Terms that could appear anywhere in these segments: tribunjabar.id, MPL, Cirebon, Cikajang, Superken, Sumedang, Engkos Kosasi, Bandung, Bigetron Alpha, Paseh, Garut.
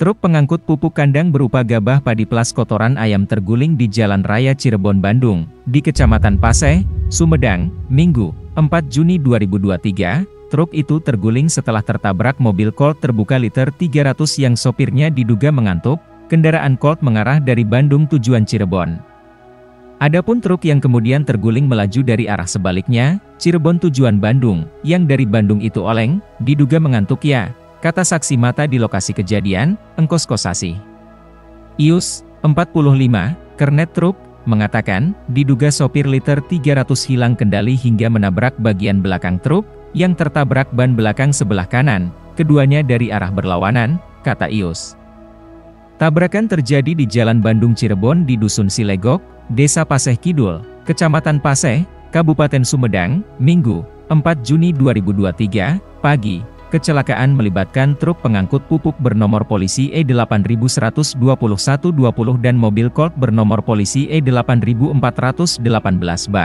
Truk pengangkut pupuk kandang berupa gabah padi plus kotoran ayam terguling di Jalan Raya Cirebon, Bandung, di Kecamatan Paseh, Sumedang, Minggu, 4 Juni 2023, truk itu terguling setelah tertabrak mobil Colt terbuka liter 300 yang sopirnya diduga mengantuk. Kendaraan Colt mengarah dari Bandung tujuan Cirebon. Adapun truk yang kemudian terguling melaju dari arah sebaliknya, Cirebon tujuan Bandung, yang dari Bandung itu oleng, diduga mengantuk ya, kata saksi mata di lokasi kejadian, Engkos Kosasi. Ius, 45, kernet truk, mengatakan, diduga sopir liter 300 hilang kendali hingga menabrak bagian belakang truk, yang tertabrak ban belakang sebelah kanan, keduanya dari arah berlawanan, kata Ius. Tabrakan terjadi di Jalan Bandung Cirebon di Dusun Silegok, Desa Paseh Kidul, Kecamatan Paseh, Kabupaten Sumedang, Minggu, 4 Juni 2023, pagi. Kecelakaan melibatkan truk pengangkut pupuk bernomor polisi E8121-20 dan mobil Colt bernomor polisi E8418-B.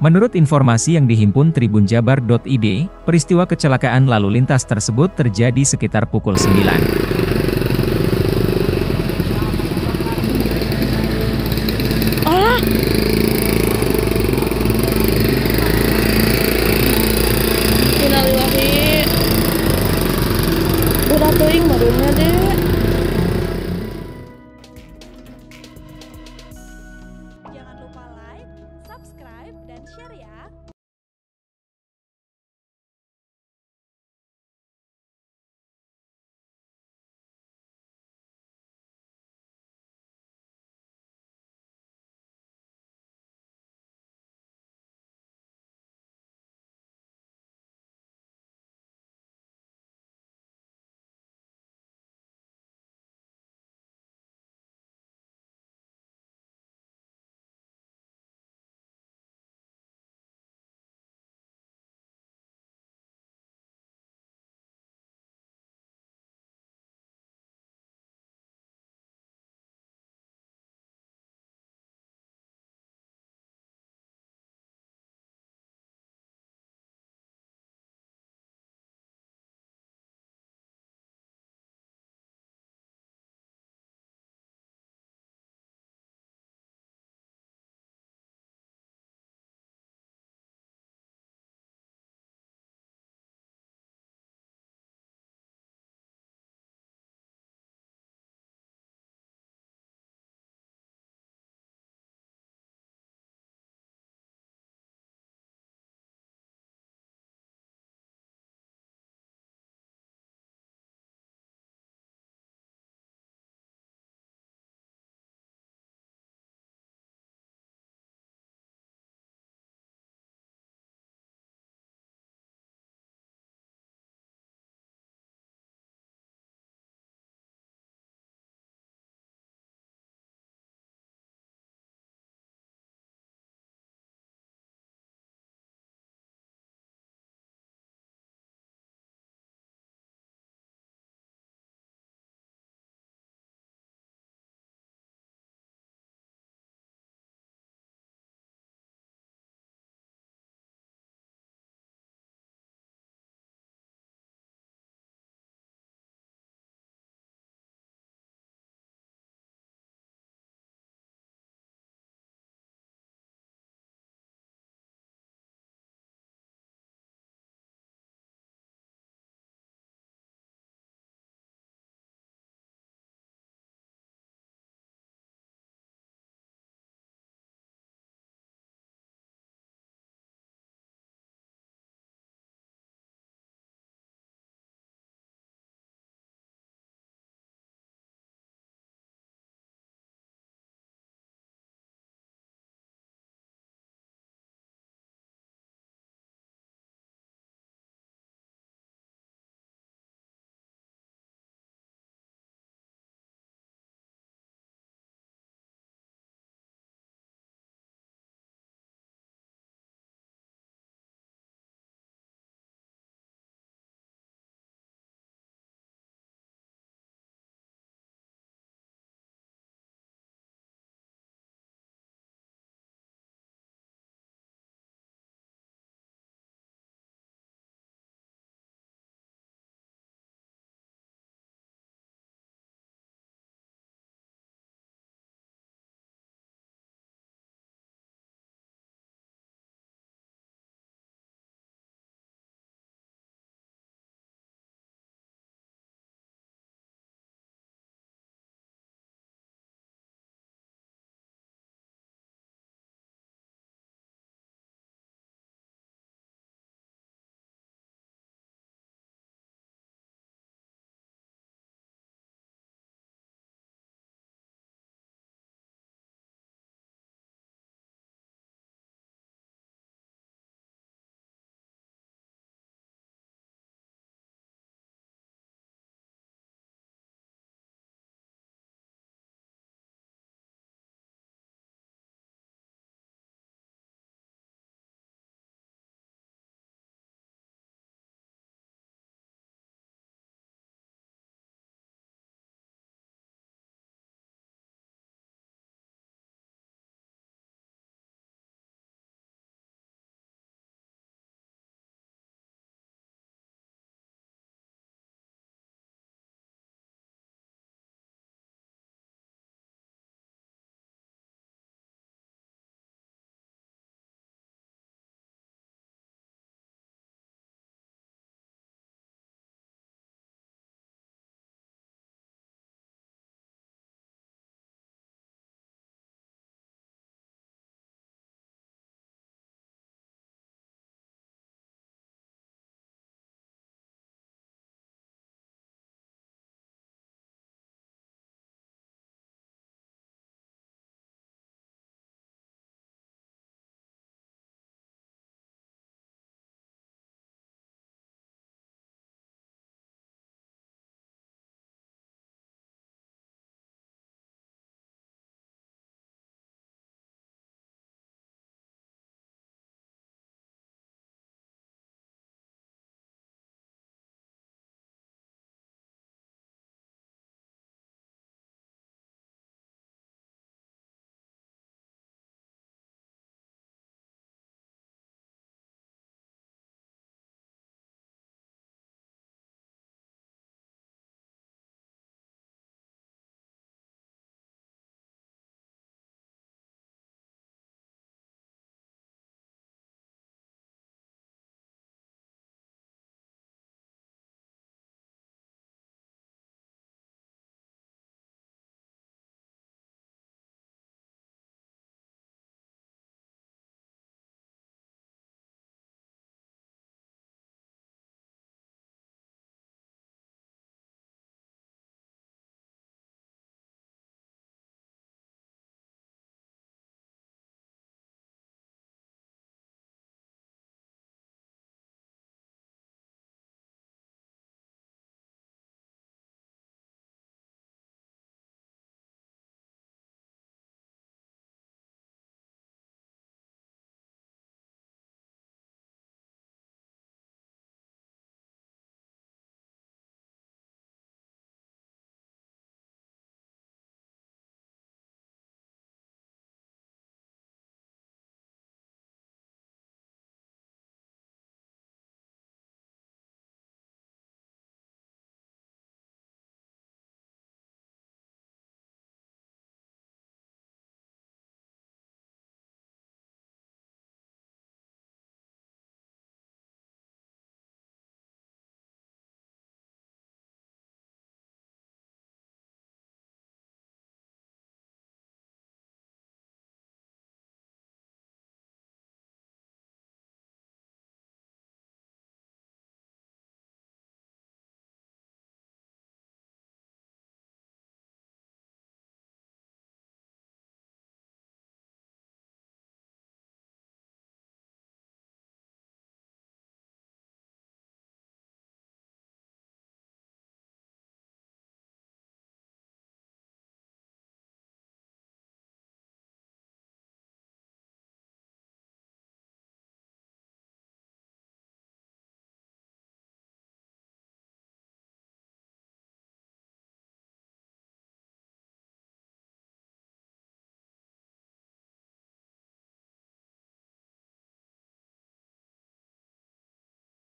Menurut informasi yang dihimpun tribunjabar.id, peristiwa kecelakaan lalu lintas tersebut terjadi sekitar pukul 9. Jangan lupa like, subscribe, dan share ya!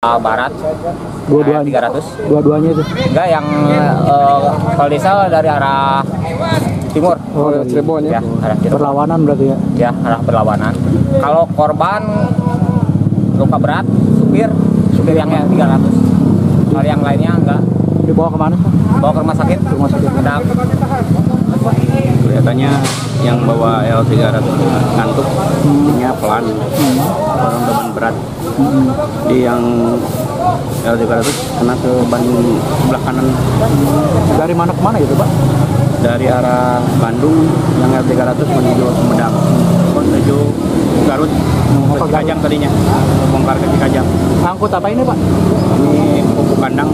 Barat, dua-duanya 300. Dua-duanya itu? Enggak, yang kalau desa dari arah timur. Oh, Cirebon ya? Arah Cirebon. Berlawanan berarti ya? Ya, arah berlawanan. Kalau korban luka berat, supir yang 300. Kalau yang lainnya enggak. Dibawa kemana? Bawa ke rumah sakit. Rumah sakit Sumedang. Kelihatannya yang bawa L300 ngantuk, nya pelan, orang beban berat. Di yang L300 kena ke Bandung sebelah kanan. Dari mana ke mana itu Pak? Dari arah Bandung yang L300 menuju Sumedang, menuju Garut, ke Cikajang tadinya, bongkar ke Cikajang. Angkut apa ini Pak? Ini pupuk kandang.